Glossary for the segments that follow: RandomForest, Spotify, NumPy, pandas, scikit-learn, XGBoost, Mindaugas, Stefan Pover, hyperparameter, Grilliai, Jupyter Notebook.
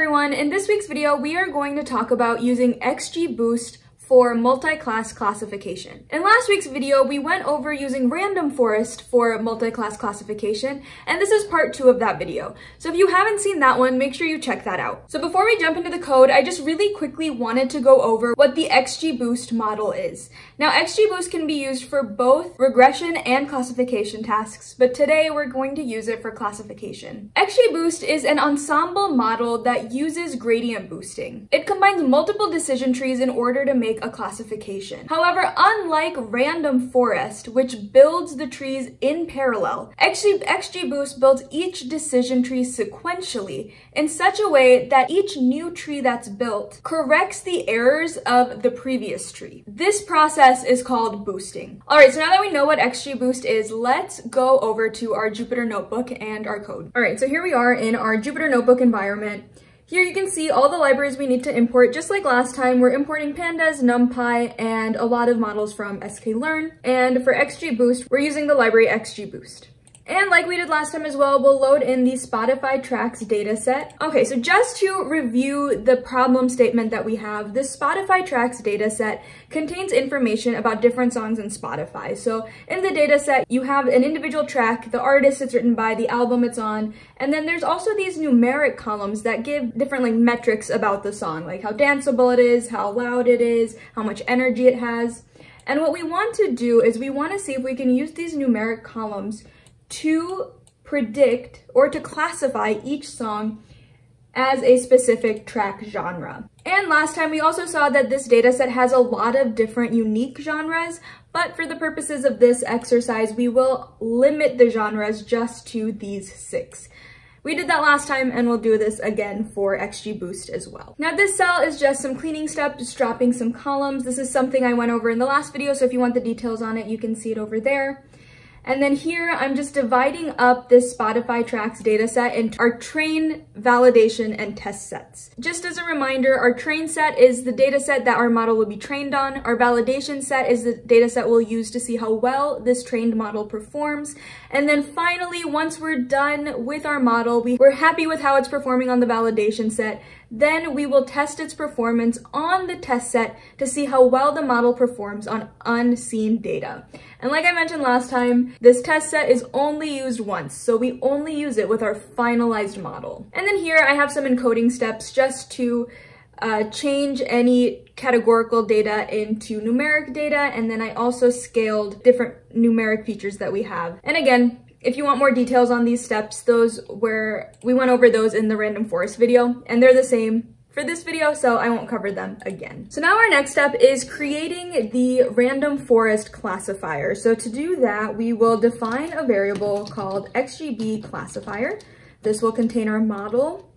everyone, in this week's video we are going to talk about using XGBoost for multi-class classification. In last week's video we went over using random forest for multi-class classification, and this is part 2 of that video. So if you haven't seen that one, make sure you check that out. So before we jump into the code, I just really quickly wanted to go over what the XGBoost model is. Now XGBoost can be used for both regression and classification tasks, but today we're going to use it for classification. XGBoost is an ensemble model that uses gradient boosting. It combines multiple decision trees in order to make a classification. However, unlike random forest, which builds the trees in parallel, XGBoost builds each decision tree sequentially in such a way that each new tree that's built corrects the errors of the previous tree. This process is called boosting. Alright, so now that we know what XGBoost is, let's go over to our Jupyter Notebook and our code. Alright, so here we are in our Jupyter Notebook environment. Here you can see all the libraries we need to import. Just like last time, we're importing pandas, NumPy, and a lot of models from scikit-learn. And for XGBoost, we're using the library XGBoost. And like we did last time as well, we'll load in the Spotify tracks dataset. Okay, so just to review the problem statement that we have, this Spotify tracks dataset contains information about different songs in Spotify. So in the dataset, you have an individual track, the artist it's written by, the album it's on, and then there's also these numeric columns that give different like metrics about the song, like how danceable it is, how loud it is, how much energy it has. And what we want to do is we want to see if we can use these numeric columns to predict or to classify each song as a specific track genre. And last time we also saw that this dataset has a lot of different unique genres, but for the purposes of this exercise, we will limit the genres just to these 6. We did that last time and we'll do this again for XGBoost as well. Now this cell is just some cleaning stuff, just dropping some columns. This is something I went over in the last video, so if you want the details on it, you can see it over there. And then here, I'm just dividing up this Spotify tracks dataset into our train, validation, and test sets. Just as a reminder, our train set is the dataset that our model will be trained on. Our validation set is the dataset we'll use to see how well this trained model performs. And then finally, once we're done with our model, we're happy with how it's performing on the validation set, then we will test its performance on the test set to see how well the model performs on unseen data. And like I mentioned last time, this test set is only used once, so we only use it with our finalized model. And then here I have some encoding steps just to change any categorical data into numeric data, and then I also scaled different numeric features that we have. And again, if you want more details on these steps, we went over those in the random forest video, and they're the same for this video, so I won't cover them again. So now our next step is creating the random forest classifier. So to do that, we will define a variable called XGB classifier. This will contain our model.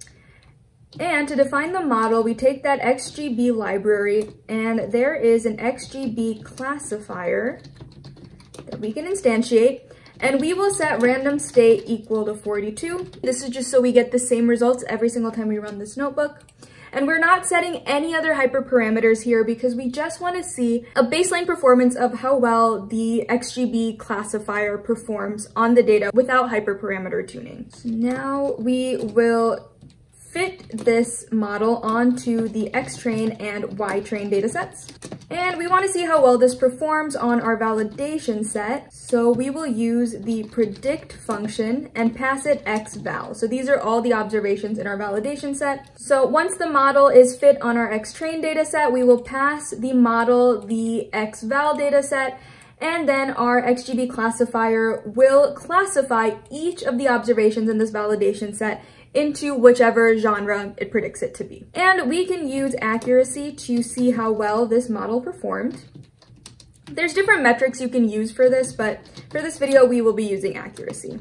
And to define the model, we take that XGB library, and there is an XGB classifier that we can instantiate. And we will set random state equal to 42. This is just so we get the same results every single time we run this notebook. And we're not setting any other hyperparameters here because we just want to see a baseline performance of how well the XGB classifier performs on the data without hyperparameter tuning. So now we will fit this model onto the X train and Y train datasets. And we want to see how well this performs on our validation set. So we will use the predict function and pass it X val. So these are all the observations in our validation set. So once the model is fit on our X train dataset, we will pass the model the X val dataset. And then our XGB classifier will classify each of the observations in this validation set into whichever genre it predicts it to be. And we can use accuracy to see how well this model performed. There's different metrics you can use for this, but for this video, we will be using accuracy.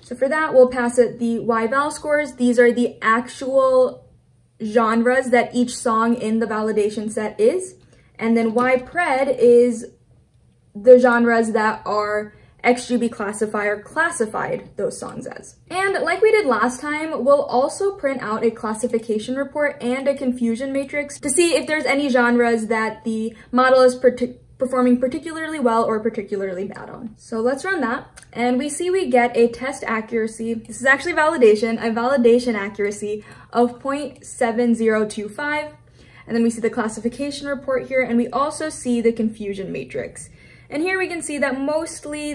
So for that, we'll pass it the Y-val scores. These are the actual genres that each song in the validation set is. And then Y-pred is the genres that are XGB classifier classified those songs as. And like we did last time, we'll also print out a classification report and a confusion matrix to see if there's any genres that the model is performing particularly well or particularly bad on. So let's run that. And we see we get a test accuracy. This is actually validation, a validation accuracy of 0.7025. And then we see the classification report here, and we also see the confusion matrix. And here we can see that mostly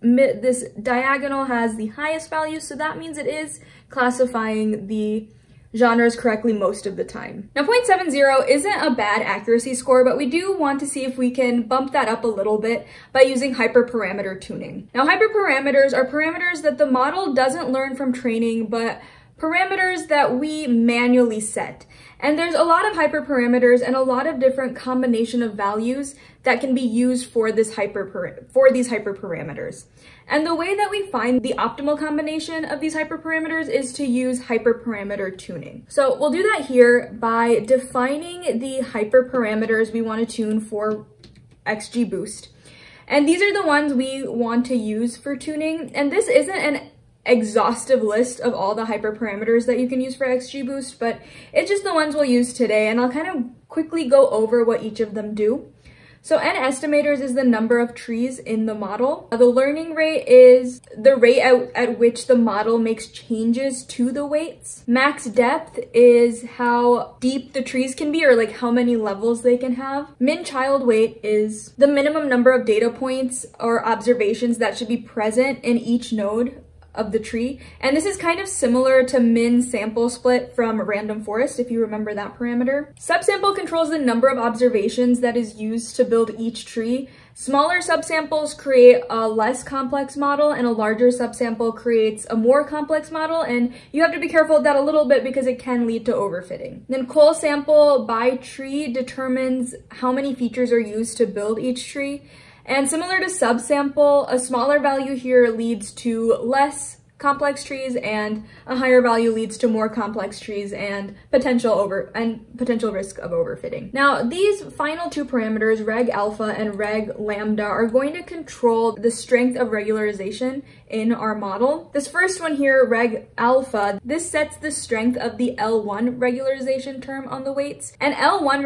this diagonal has the highest value, so that means it is classifying the genres correctly most of the time. Now 0.70 isn't a bad accuracy score, but we do want to see if we can bump that up a little bit by using hyperparameter tuning. Now hyperparameters are parameters that the model doesn't learn from training, but parameters that we manually set. And there's a lot of hyperparameters and a lot of different combination of values that can be used for these hyperparameters. And the way that we find the optimal combination of these hyperparameters is to use hyperparameter tuning. So we'll do that here by defining the hyperparameters we want to tune for XGBoost. And these are the ones we want to use for tuning. And this isn't an exhaustive list of all the hyperparameters that you can use for XGBoost, but it's just the ones we'll use today, and I'll kind of quickly go over what each of them do. So n estimators is the number of trees in the model. The learning rate is the rate at which the model makes changes to the weights. Max depth is how deep the trees can be, or like how many levels they can have. Min child weight is the minimum number of data points or observations that should be present in each node of the tree. And this is kind of similar to min sample split from random forest, if you remember that parameter. Subsample controls the number of observations that is used to build each tree. Smaller subsamples create a less complex model, and a larger subsample creates a more complex model, and you have to be careful with that a little bit because it can lead to overfitting. Then Cole sample by tree determines how many features are used to build each tree. And similar to subsample, a smaller value here leads to less complex trees, and a higher value leads to more complex trees and potential risk of overfitting. Now, these final two parameters, reg alpha and reg lambda, are going to control the strength of regularization in our model. This first one here, reg alpha, this sets the strength of the L1 regularization term on the weights. And L1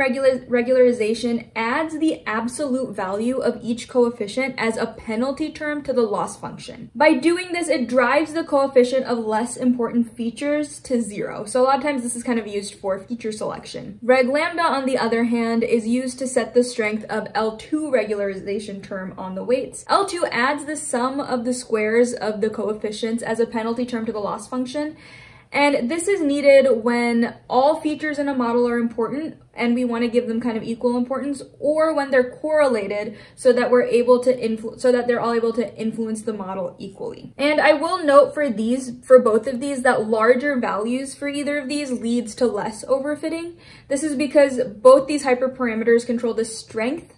regularization adds the absolute value of each coefficient as a penalty term to the loss function. By doing this, it drives the coefficient of less important features to zero. So a lot of times this is kind of used for feature selection. Reg lambda, on the other hand, is used to set the strength of L2 regularization term on the weights. L2 adds the sum of the squares of the coefficients as a penalty term to the loss function. And this is needed when all features in a model are important and we want to give them kind of equal importance, or when they're correlated so that we're able to they're all able to influence the model equally. And I will note for both of these, that larger values for either of these leads to less overfitting. This is because both these hyperparameters control the strength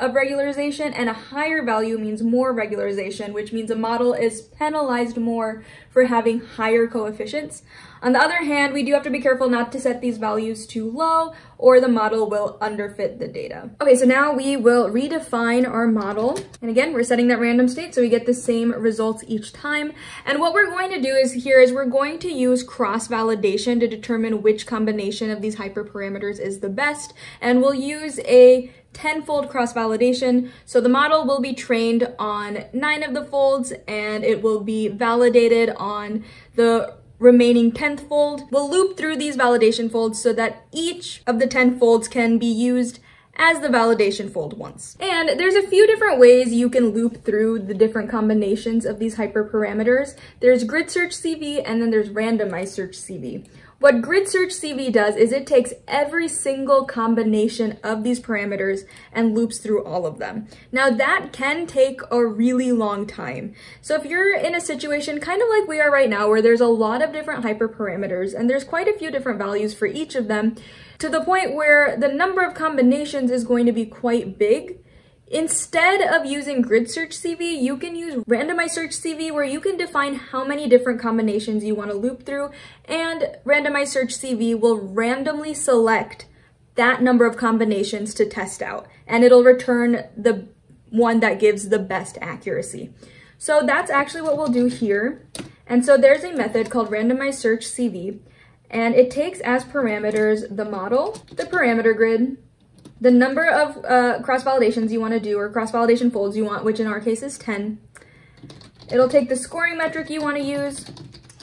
of regularization, and a higher value means more regularization, which means a model is penalized more for having higher coefficients. On the other hand, we do have to be careful not to set these values too low, or the model will underfit the data. Okay, so now we will redefine our model. And again, we're setting that random state, so we get the same results each time. And what we're going to do is we're going to use cross-validation to determine which combination of these hyperparameters is the best, and we'll use a 10-fold cross-validation. So the model will be trained on 9 of the folds, and it will be validated on the remaining 10th fold. We'll loop through these validation folds so that each of the 10 folds can be used as the validation fold once. And there's a few different ways you can loop through the different combinations of these hyperparameters. There's grid search CV, and then there's randomized search CV. What grid search CV does is it takes every single combination of these parameters and loops through all of them. Now that can take a really long time. So if you're in a situation kind of like we are right now, where there's a lot of different hyperparameters and there's quite a few different values for each of them, to the point where the number of combinations is going to be quite big, instead of using grid search CV, you can use randomized search CV, where you can define how many different combinations you want to loop through, and randomized search CV will randomly select that number of combinations to test out, and it'll return the one that gives the best accuracy. So that's actually what we'll do here. And so there's a method called randomized search CV, and it takes as parameters the model, the parameter grid, the number of cross-validations you want to do, or cross-validation folds you want, which in our case is 10. It'll take the scoring metric you want to use.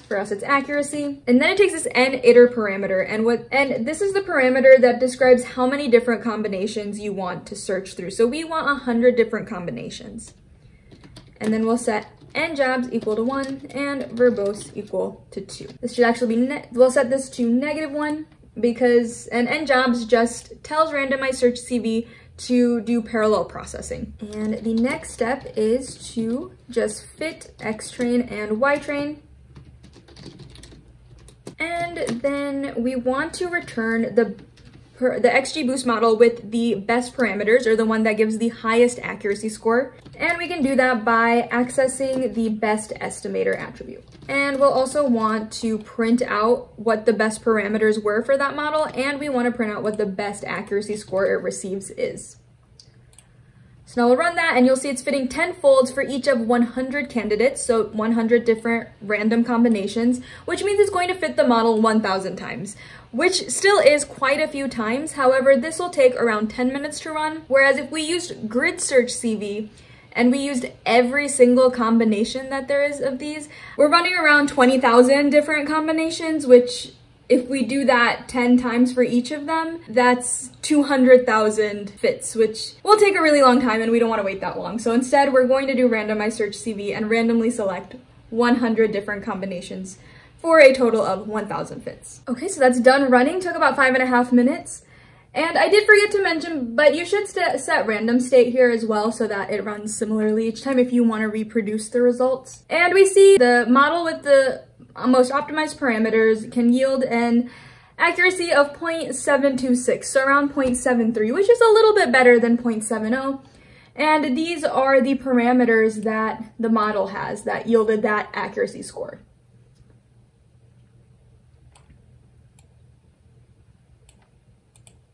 For us, it's accuracy. And then it takes this n-iter parameter, and this is the parameter that describes how many different combinations you want to search through. So we want 100 different combinations. And then we'll set n_jobs equal to 1 and verbose equal to 2. This should actually be, we'll set this to -1 because an n_jobs just tells randomized search CV to do parallel processing. And the next step is to just fit xtrain and ytrain. And then we want to return the XGBoost model with the best parameters, or the one that gives the highest accuracy score. And we can do that by accessing the best estimator attribute. And we'll also want to print out what the best parameters were for that model, and we want to print out what the best accuracy score it receives is. So now we'll run that, and you'll see it's fitting 10 folds for each of 100 candidates, so 100 different random combinations, which means it's going to fit the model 1,000 times, which still is quite a few times. However, this will take around 10 minutes to run, whereas if we used grid search CV and we used every single combination that there is of these, we're running around 20,000 different combinations, which if we do that 10 times for each of them, that's 200,000 fits, which will take a really long time and we don't want to wait that long. So instead, we're going to do randomized search CV and randomly select 100 different combinations for a total of 1,000 fits. Okay, so that's done running, took about 5.5 minutes. And I did forget to mention, but you should set random state here as well so that it runs similarly each time if you want to reproduce the results. And we see the model with the most optimized parameters can yield an accuracy of 0.726, so around 0.73, which is a little bit better than 0.70. And these are the parameters that the model has that yielded that accuracy score.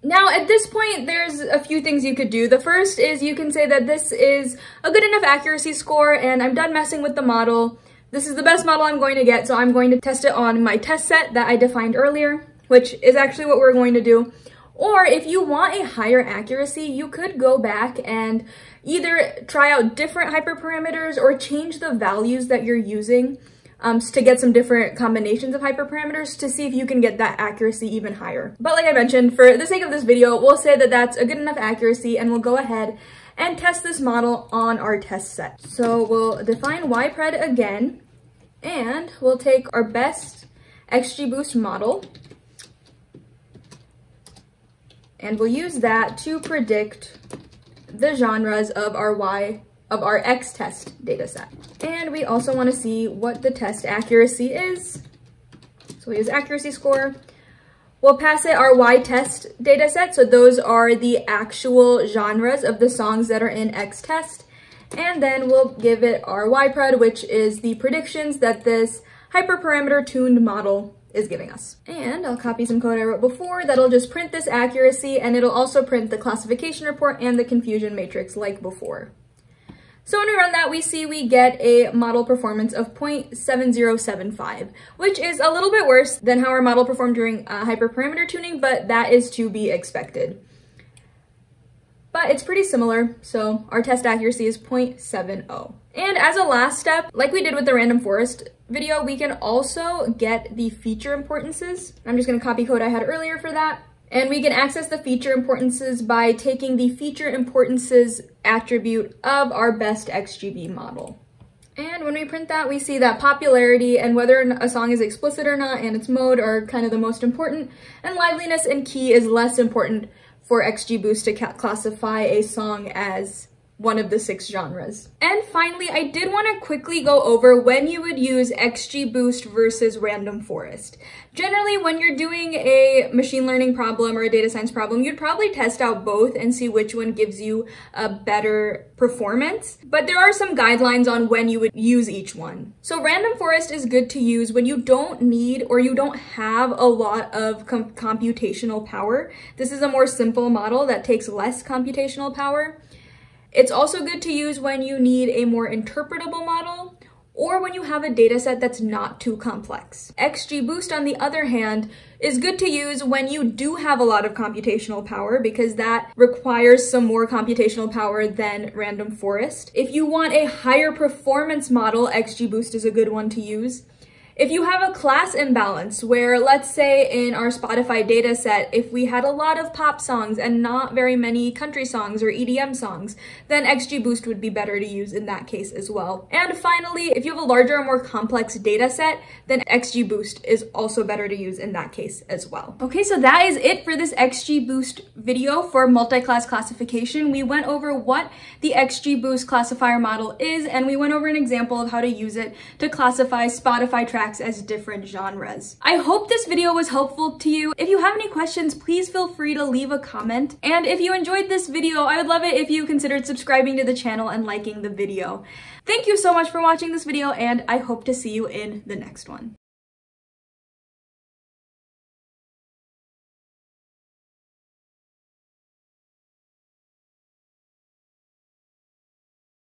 Now, at this point, there's a few things you could do. The first is you can say that this is a good enough accuracy score and I'm done messing with the model. This is the best model I'm going to get, so I'm going to test it on my test set that I defined earlier, which is actually what we're going to do. Or if you want a higher accuracy, you could go back and either try out different hyperparameters or change the values that you're using to get some different combinations of hyperparameters to see if you can get that accuracy even higher. But like I mentioned, for the sake of this video, we'll say that that's a good enough accuracy and we'll go ahead and test this model on our test set. So we'll define ypred again, and we'll take our best XGBoost model, and we'll use that to predict the genres of our X test dataset. And we also want to see what the test accuracy is. So we'll use accuracy score. We'll pass it our Y test data set, so those are the actual genres of the songs that are in X test. And then we'll give it our ypred, which is the predictions that this hyperparameter tuned model is giving us. And I'll copy some code I wrote before that'll just print this accuracy, and it'll also print the classification report and the confusion matrix like before. So when we run that, we see we get a model performance of 0.7075, which is a little bit worse than how our model performed during hyperparameter tuning, but that is to be expected. But it's pretty similar, so our test accuracy is 0.70. And as a last step, like we did with the random forest video, we can also get the feature importances. I'm just gonna copy code I had earlier for that. And we can access the feature importances by taking the feature importances attribute of our best XGB model. And when we print that, we see that popularity and whether a song is explicit or not and its mode are kind of the most important, and liveliness and key is less important for XGBoost to classify a song as one of the 6 genres. And finally, I did want to quickly go over when you would use XGBoost versus random forest. Generally, when you're doing a machine learning problem or a data science problem, you'd probably test out both and see which one gives you a better performance. But there are some guidelines on when you would use each one. So random forest is good to use when you don't need or you don't have a lot of computational power. This is a more simple model that takes less computational power. It's also good to use when you need a more interpretable model or when you have a data set that's not too complex. XGBoost, on the other hand, is good to use when you do have a lot of computational power, because that requires some more computational power than random forest. If you want a higher performance model, XGBoost is a good one to use. If you have a class imbalance where, let's say in our Spotify data set, if we had a lot of pop songs and not very many country songs or EDM songs, then XGBoost would be better to use in that case as well. And finally, if you have a larger or more complex data set, then XGBoost is also better to use in that case as well. Okay, so that is it for this XGBoost video for multi-class classification. We went over what the XGBoost classifier model is, and we went over an example of how to use it to classify Spotify tracks as different genres. I hope this video was helpful to you. If you have any questions, please feel free to leave a comment. And if you enjoyed this video, I would love it if you considered subscribing to the channel and liking the video. Thank you so much for watching this video, and I hope to see you in the next one.